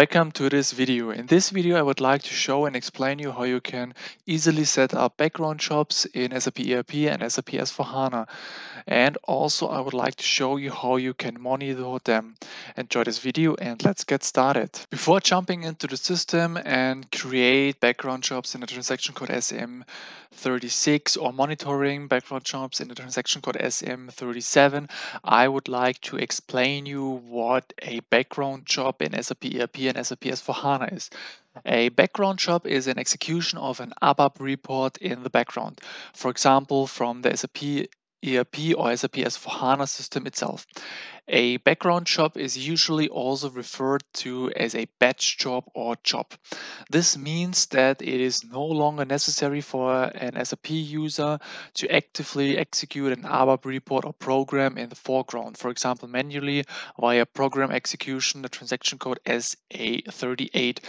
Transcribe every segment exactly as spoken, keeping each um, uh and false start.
Welcome to this video. In this video I would like to show and explain you how you can easily set up background jobs in S A P E R P and S A P S four HANA, and also I would like to show you how you can monitor them. Enjoy this video and let's get started. Before jumping into the system and create background jobs in the transaction code S M thirty-six or monitoring background jobs in the transaction code S M thirty-seven, I would like to explain you what a background job in S A P E R P and S A P S four HANA is. A background job is an execution of an A B A P report in the background, for example from the S A P E R P or S A P S four HANA system itself. A background job is usually also referred to as a batch job or job. This means that it is no longer necessary for an S A P user to actively execute an A B A P report or program in the foreground, for example manually via program execution, the transaction code S A thirty-eight.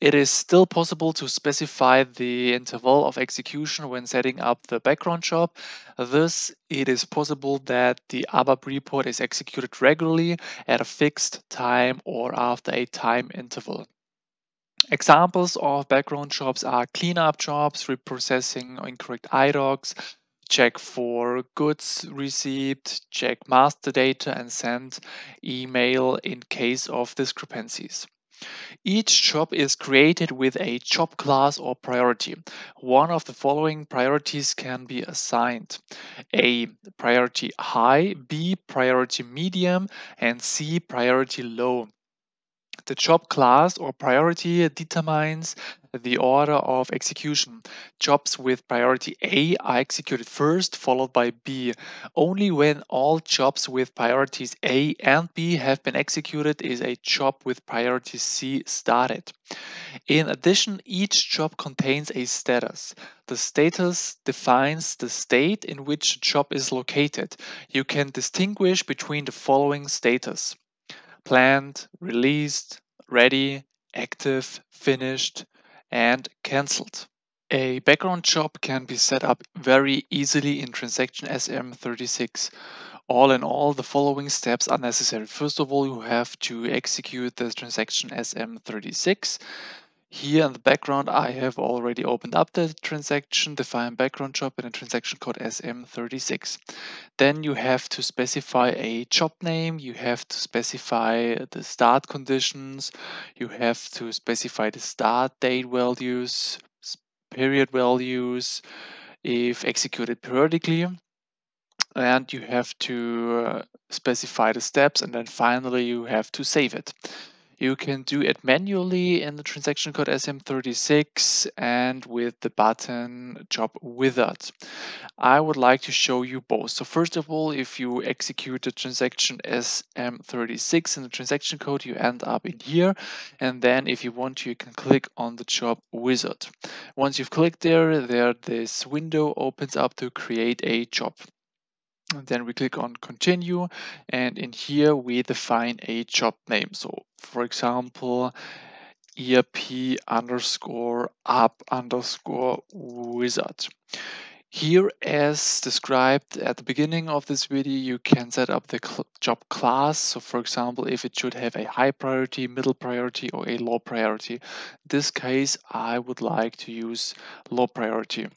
It is still possible to specify the interval of execution when setting up the background job. Thus, it is possible that the A B A P report is executed regularly at a fixed time or after a time interval. Examples of background jobs are cleanup jobs, reprocessing incorrect I D O Cs, check for goods received, check master data, and send email in case of discrepancies. Each job is created with a job class or priority. One of the following priorities can be assigned: A, priority high, B, priority medium, and C, priority low. The job class or priority determines the order of execution. Jobs with priority A are executed first, followed by B. Only when all jobs with priorities A and B have been executed is a job with priority C started. In addition, each job contains a status. The status defines the state in which the job is located. You can distinguish between the following status: planned, released, ready, active, finished, and cancelled. A background job can be set up very easily in transaction S M thirty-six. All in all, the following steps are necessary. First of all, you have to execute the transaction S M thirty-six. Here in the background, I have already opened up the transaction, define background job in a transaction code S M thirty-six. Then you have to specify a job name, you have to specify the start conditions, you have to specify the start date values, period values, if executed periodically. And you have to specify the steps, and then finally you have to save it. You can do it manually in the transaction code S M thirty-six and with the button Job Wizard. I would like to show you both. So first of all, if you execute the transaction S M thirty-six in the transaction code, you end up in here. And then if you want to, you can click on the Job Wizard. Once you've clicked there, there this window opens up to create a job. And then we click on continue, and in here we define a job name. So for example, E R P underscore up underscore wizard. Here, as described at the beginning of this video, you can set up the cl- job class. So for example, if it should have a high priority, middle priority, or a low priority. In this case, I would like to use low priority.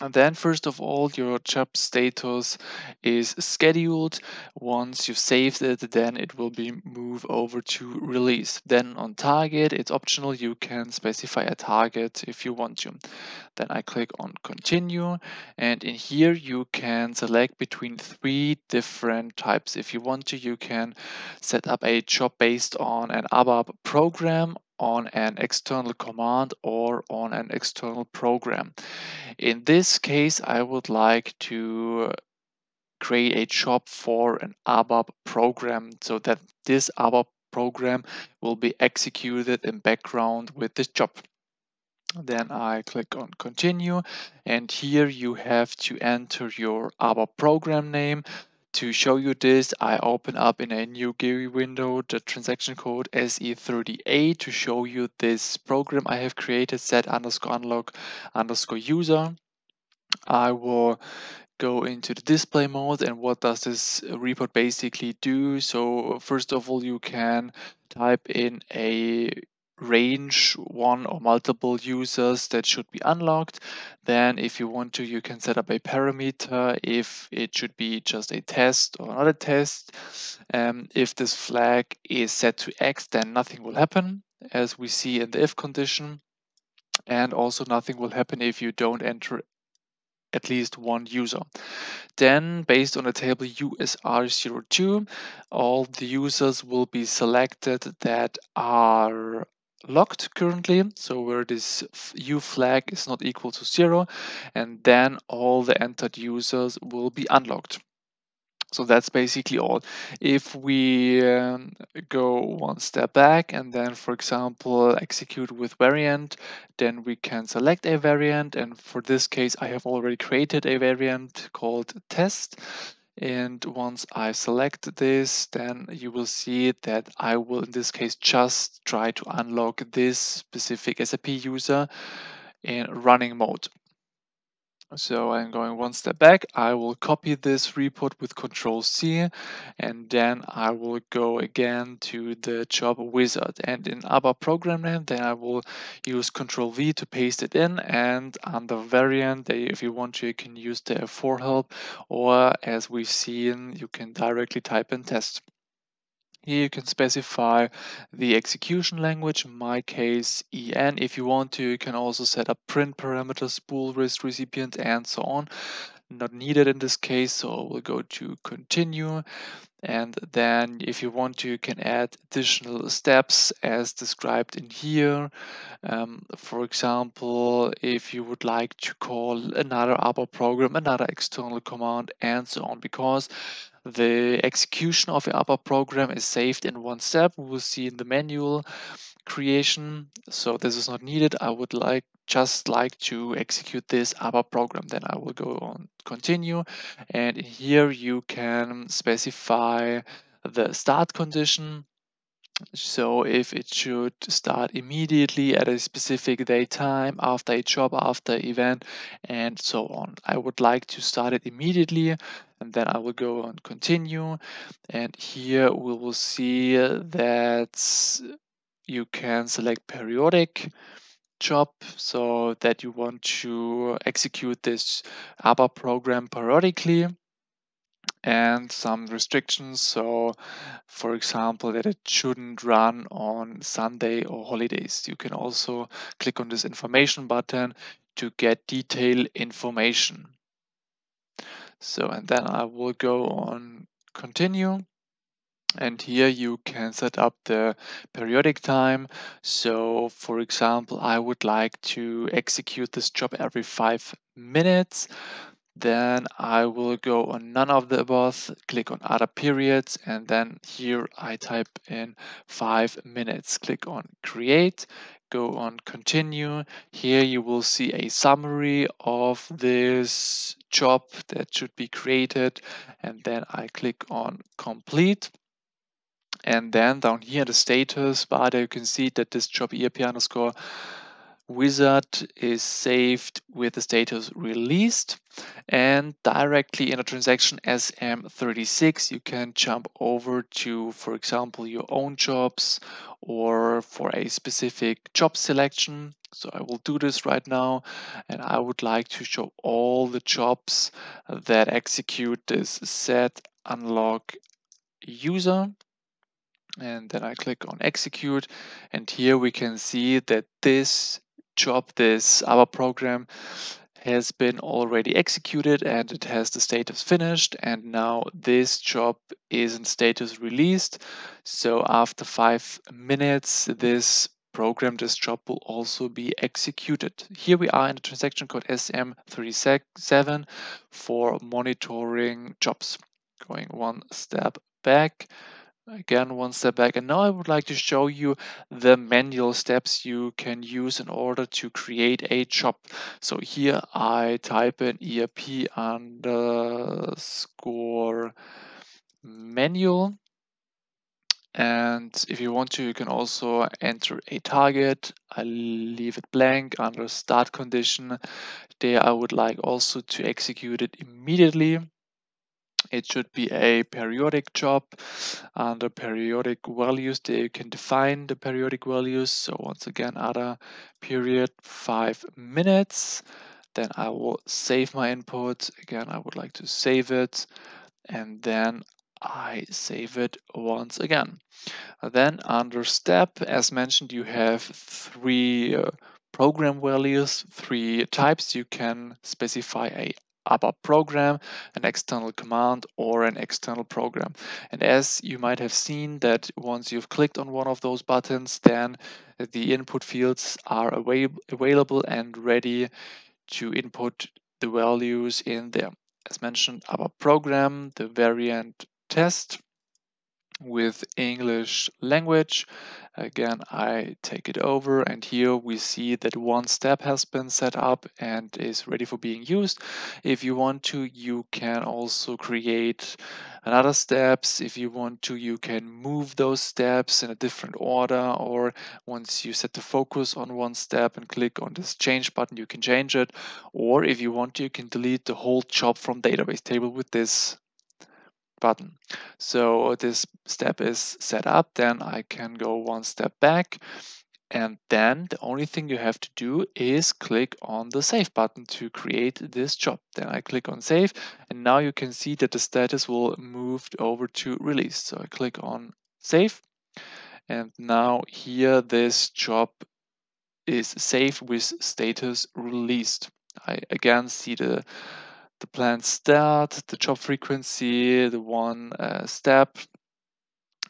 And then first of all, your job status is scheduled. Once you've saved it, then it will be moved over to release. Then on target, it's optional. You can specify a target if you want to. Then I click on continue. And in here, you can select between three different types. If you want to, you can set up a job based on an A B A P program, on an external command, or on an external program. In this case, I would like to create a job for an A B A P program so that this A B A P program will be executed in background with this job. Then I click on continue, and here you have to enter your A B A P program name. To show you this, I open up in a new G U I window the transaction code S E thirty-eight to show you this program I have created, set underscore unlock underscore user. I will go into the display mode. And what does this report basically do? So first of all, you can type in a range, one or multiple users that should be unlocked. Then if you want to, you can set up a parameter, if it should be just a test or not a test. Um, if this flag is set to X, then nothing will happen, as we see in the if condition. And also nothing will happen if you don't enter at least one user. Then based on the table U S R zero two, all the users will be selected that are locked currently, so where this U flag is not equal to zero, and then all the entered users will be unlocked. So that's basically all. If we um, go one step back and then, for example, execute with variant, then we can select a variant. And for this case, I have already created a variant called test. And once I select this, then you will see that I will, in this case, just try to unlock this specific S A P user in running mode. So I'm going one step back. I will copy this report with Control C, and then I will go again to the job wizard. And in ABAP program name, then I will use Control V to paste it in. And under variant, if you want to, you can use the F four help, or as we've seen, you can directly type in test. Here you can specify the execution language, in my case E N. If you want to, you can also set up print parameters, bool list recipient, and so on. Not needed in this case, so we'll go to continue. And then if you want to, you can add additional steps as described in here. Um, for example, if you would like to call another ABAP program, another external command, and so on, because the execution of your ABAP program is saved in one step. We will see in the manual creation. So this is not needed. I would like just like to execute this ABAP program. Then I will go on continue. And here you can specify the start condition. So if it should start immediately at a specific day time, after a job, after event, and so on. I would like to start it immediately, and then I will go on continue. And here we will see that you can select periodic job, so that you want to execute this ABAP program periodically. And some restrictions, so for example that it shouldn't run on Sunday or holidays. You can also click on this information button to get detailed information. So, and then I will go on continue. And here you can set up the periodic time. So for example, I would like to execute this job every five minutes. Then I will go on none of the above, click on other periods, and then here I type in five minutes. Click on create, go on continue. Here you will see a summary of this job that should be created, and then I click on complete. And then down here in the status bar, there you can see that this job E R P underscore wizard is saved with the status released, and directly in a transaction S M thirty-six you can jump over to, for example, your own jobs or for a specific job selection. So I will do this right now, and I would like to show all the jobs that execute this set unlock user. And then I click on execute, and here we can see that this job, this ABAP program, has been already executed and it has the status finished, and now this job is in status released. So after five minutes this program, this job will also be executed. Here we are in the transaction code S M thirty-seven for monitoring jobs. Going one step back. Again, one step back, and now I would like to show you the manual steps you can use in order to create a job. So here I type in E R P underscore manual, And if you want to, you can also enter a target. I leave it blank under start condition. There I would like also to execute it immediately. It should be a periodic job. Under periodic values, there you can define the periodic values. So once again, other period, five minutes. Then I will save my input. Again, I would like to save it. And then I save it once again. Then under step, as mentioned, you have three uh, program values, three types. You can specify a ABAP program, an external command, or an external program. And as you might have seen, that once you've clicked on one of those buttons, then the input fields are avail available and ready to input the values in there. As mentioned, ABAP program, the variant test with English language. Again, I take it over, and here we see that one step has been set up and is ready for being used. If you want to, you can also create another steps. If you want to, you can move those steps in a different order, or once you set the focus on one step and click on this change button, you can change it. Or if you want to, you can delete the whole job from database table with this button. So this step is set up, then I can go one step back, and then the only thing you have to do is click on the save button to create this job. Then I click on save, and now you can see that the status will move over to release. So I click on save, and now here this job is saved with status released. I again see the the plan start, the job frequency, the one uh, step,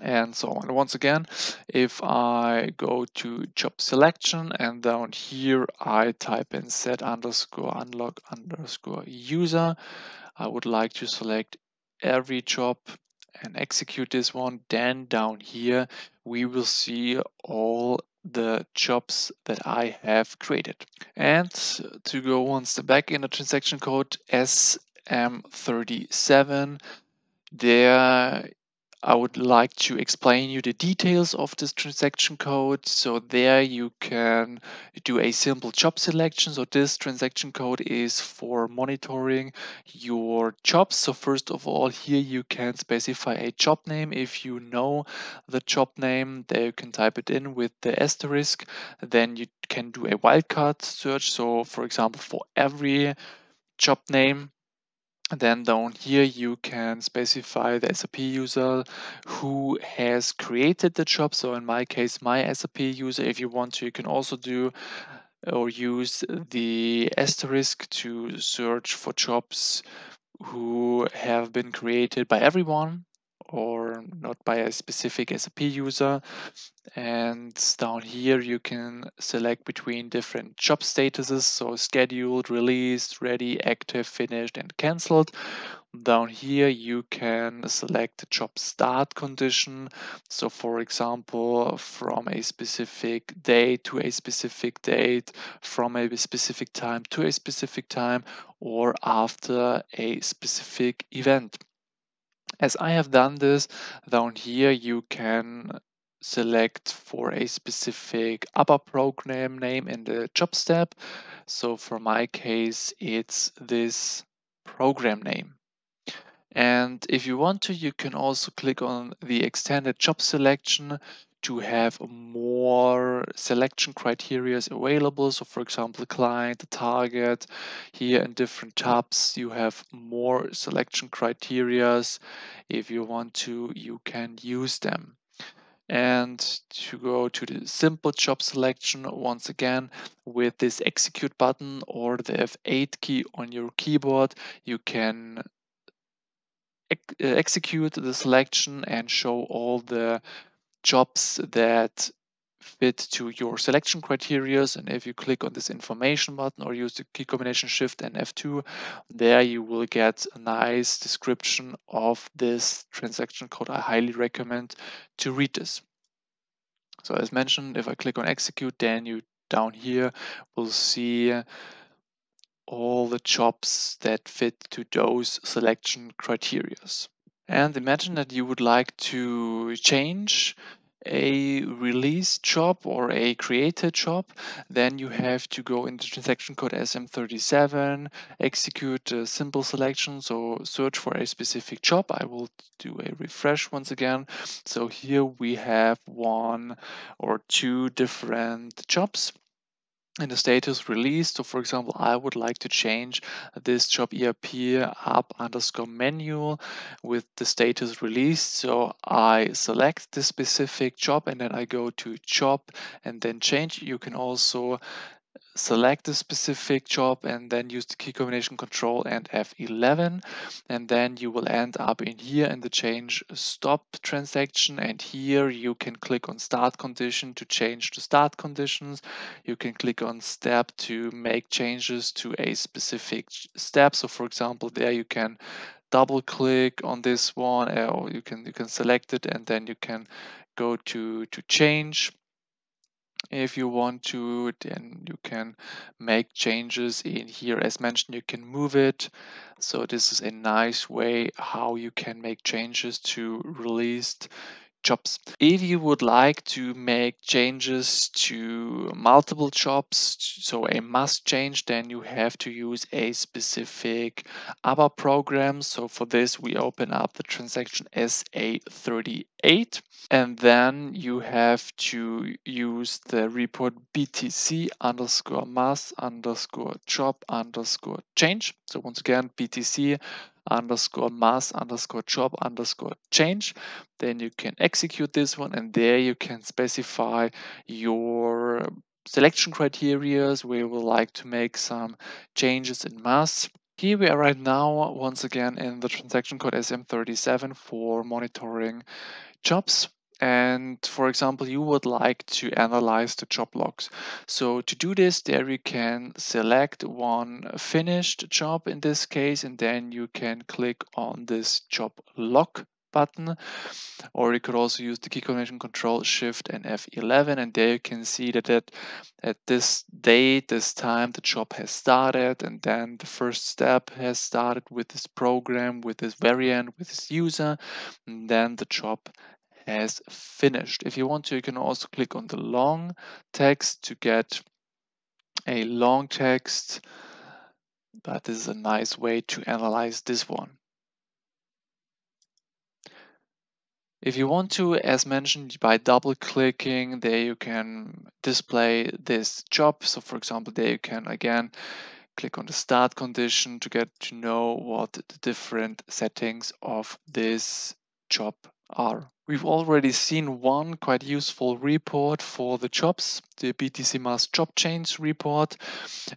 and so on. Once again, if I go to job selection and down here I type in set underscore unlock underscore user, I would like to select every job and execute this one. Then down here we will see all the jobs that I have created. And to go one step back in the transaction code S M thirty-seven, there I would like to explain you the details of this transaction code. So there you can do a simple job selection. So this transaction code is for monitoring your jobs. So first of all, here you can specify a job name. If you know the job name, there you can type it in with the asterisk. Then you can do a wildcard search. So for example, for every job name. And then down here you can specify the S A P user who has created the job. So in my case, my S A P user. If you want to, you can also do or use the asterisk to search for jobs who have been created by everyone or not by a specific S A P user. And down here you can select between different job statuses, so scheduled, released, ready, active, finished, and cancelled. Down here you can select the job start condition, so for example from a specific day to a specific date, from a specific time to a specific time, or after a specific event. As I have done this, down here you can select for a specific ABAP program name in the job step. So for my case, it's this program name. And if you want to, you can also click on the extended job selection to have more selection criteria available. So for example, the client, the target. Here in different tabs, you have more selection criteria. If you want to, you can use them. And to go to the simple job selection, once again, with this execute button or the F eight key on your keyboard, you can ex- execute the selection and show all the jobs that fit to your selection criteria. And if you click on this information button or use the key combination shift and F two, there you will get a nice description of this transaction code. I highly recommend to read this. So as mentioned, if I click on execute, then you down here will see all the jobs that fit to those selection criteria. And imagine that you would like to change a released job or a created job, then you have to go into transaction code S M thirty-seven, execute a simple selection, so search for a specific job. I will do a refresh once again. So here we have one or two different jobs in the status released. So for example, I would like to change this job E R P up underscore manual with the status released. So I select the specific job and then I go to job and then change. You can also select the specific job and then use the key combination control and F eleven. And then you will end up in here in the change stop transaction. And here you can click on start condition to change the start conditions. You can click on step to make changes to a specific step. So for example, there you can double click on this one, or you can, you can select it and then you can go to, to change. If you want to, then you can make changes in here. As mentioned, you can move it. So this is a nice way how you can make changes to released jobs. If you would like to make changes to multiple jobs, so a must change, then you have to use a specific A B A P program. So for this, we open up the transaction S A thirty-eight, and then you have to use the report B T C underscore mass underscore job underscore change. So once again, B T C underscore mass underscore job underscore change. Then you can execute this one, and there you can specify your selection criteria where you would like to make some changes in mass. Here we are right now once again in the transaction code S M thirty-seven for monitoring jobs. And for example, you would like to analyze the job logs. So to do this, there you can select one finished job in this case, and then you can click on this job log button, or you could also use the key combination control shift and F eleven, and there you can see that at, at this date, this time, the job has started, and then the first step has started with this program, with this variant, with this user, and then the job has finished. If you want to, you can also click on the long text to get a long text, but this is a nice way to analyze this one. If you want to, as mentioned, by double clicking, there you can display this job. So for example, there you can again click on the start condition to get to know what the different settings of this job are. We've already seen one quite useful report for the jobs, the B T C MASS job change report.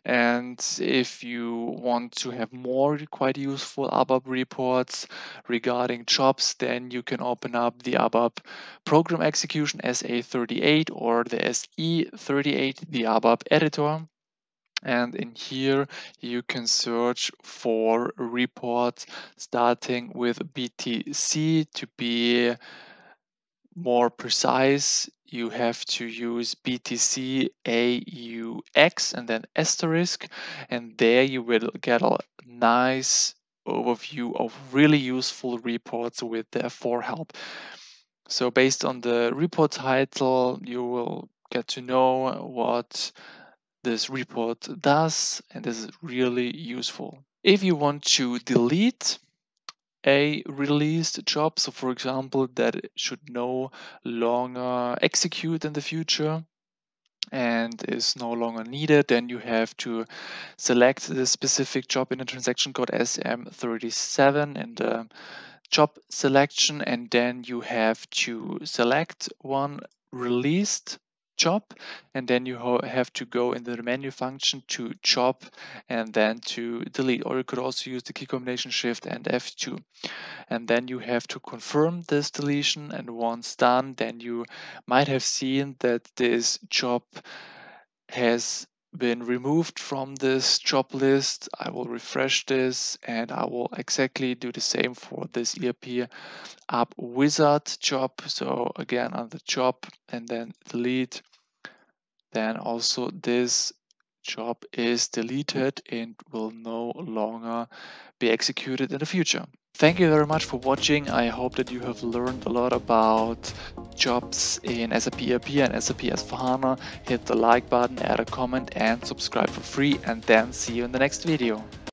And if you want to have more quite useful A B A P reports regarding jobs, then you can open up the A B A P program execution S A thirty-eight or the S E thirty-eight, the A B A P editor. And in here, you can search for reports starting with B T C. To be more precise, you have to use B T C A U X and then asterisk. And there you will get a nice overview of really useful reports with their for help. So based on the report title, you will get to know what this report does, and this is really useful. If you want to delete a released job, so for example, that it should no longer execute in the future and is no longer needed, then you have to select the specific job in the transaction code S M thirty-seven and the job selection, and then you have to select one released job, and then you have to go in the menu function to job and then to delete, or you could also use the key combination shift and F two, and then you have to confirm this deletion. And once done, then you might have seen that this job has been removed from this job list. I will refresh this, and I will exactly do the same for this E R P app wizard job. So again, on the job and then delete, then also this job is deleted and will no longer be executed in the future. Thank you very much for watching. I hope that you have learned a lot about jobs in S A P E R P and S A P S four HANA. Hit the like button, add a comment and subscribe for free, and then see you in the next video.